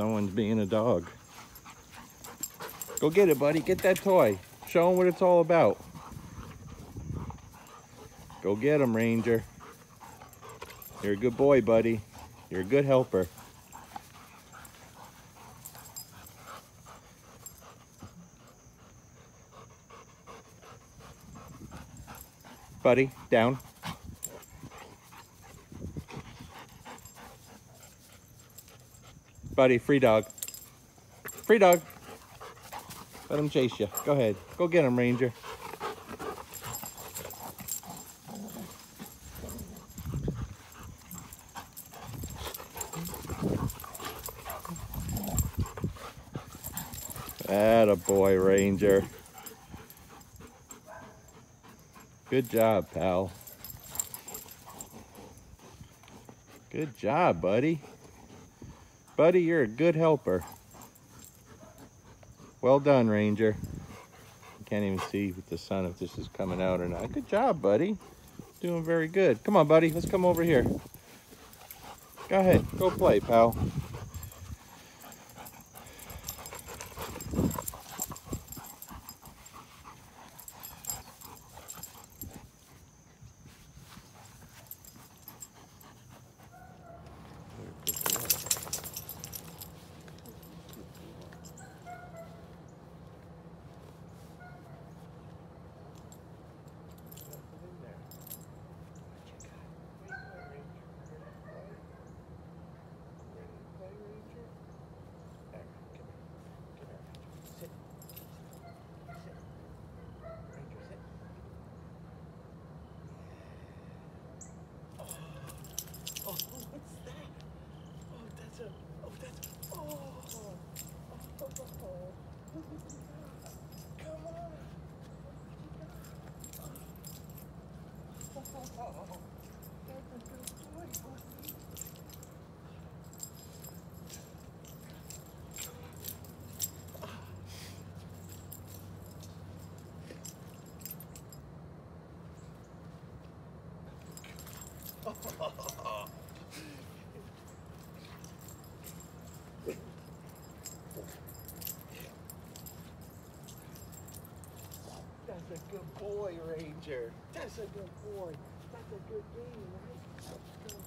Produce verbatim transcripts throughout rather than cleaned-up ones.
someone's being a dog. Go get it, buddy. Get that toy. Show them what it's all about. Go get him, Ranger. You're a good boy, buddy. You're a good helper. Buddy, down. Buddy, free dog. Free dog. Let him chase you. Go ahead. Go get him, Ranger. Atta boy, Ranger. Good job, pal. Good job, buddy. Buddy, you're a good helper. Well done, Ranger. I can't even see with the sun if this is coming out or not. Good job, buddy. Doing very good. Come on, buddy. Let's come over here. Go ahead. Go play, pal. That's a good boy, Ranger. That's a good boy. That's a good game, right? That's good.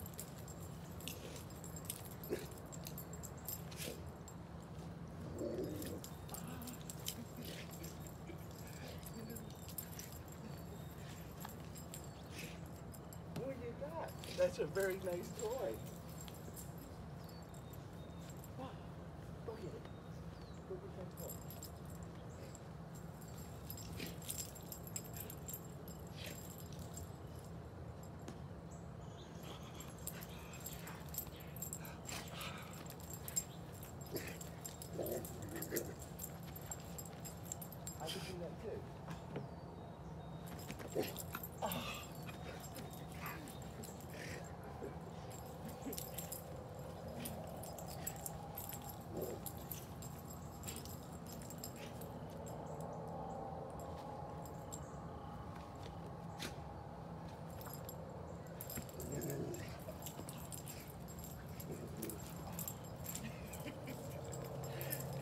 What you got? That's a very nice toy. Wow. Go get it. Go get that toy.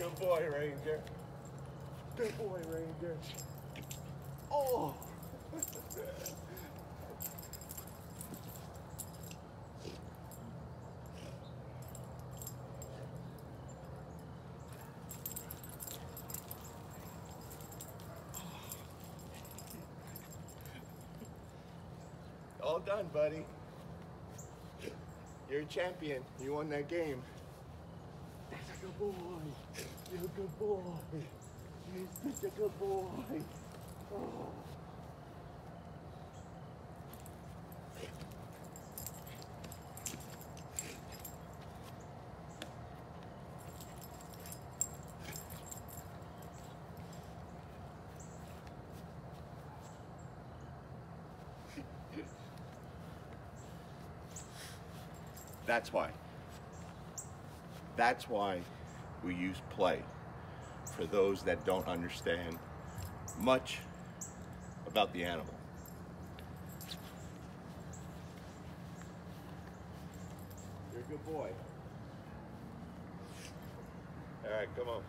Good boy, Ranger. Good boy, Ranger. Oh! All done, buddy. You're a champion. You won that game. That's a good boy. You're a good boy. You're such a good boy. Oh. That's why. That's why. We use play for those that don't understand much about the animal. You're a good boy. Alright, come on.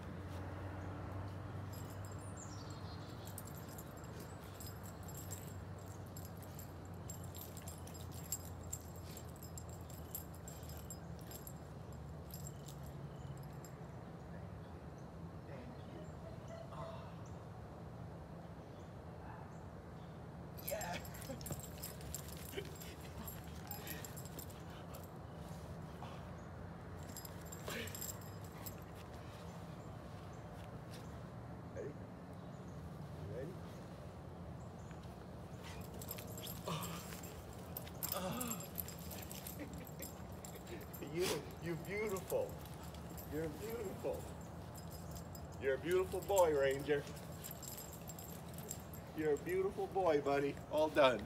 You, you're beautiful. You're beautiful. You're a beautiful boy, Ranger. You're a beautiful boy, buddy. All done.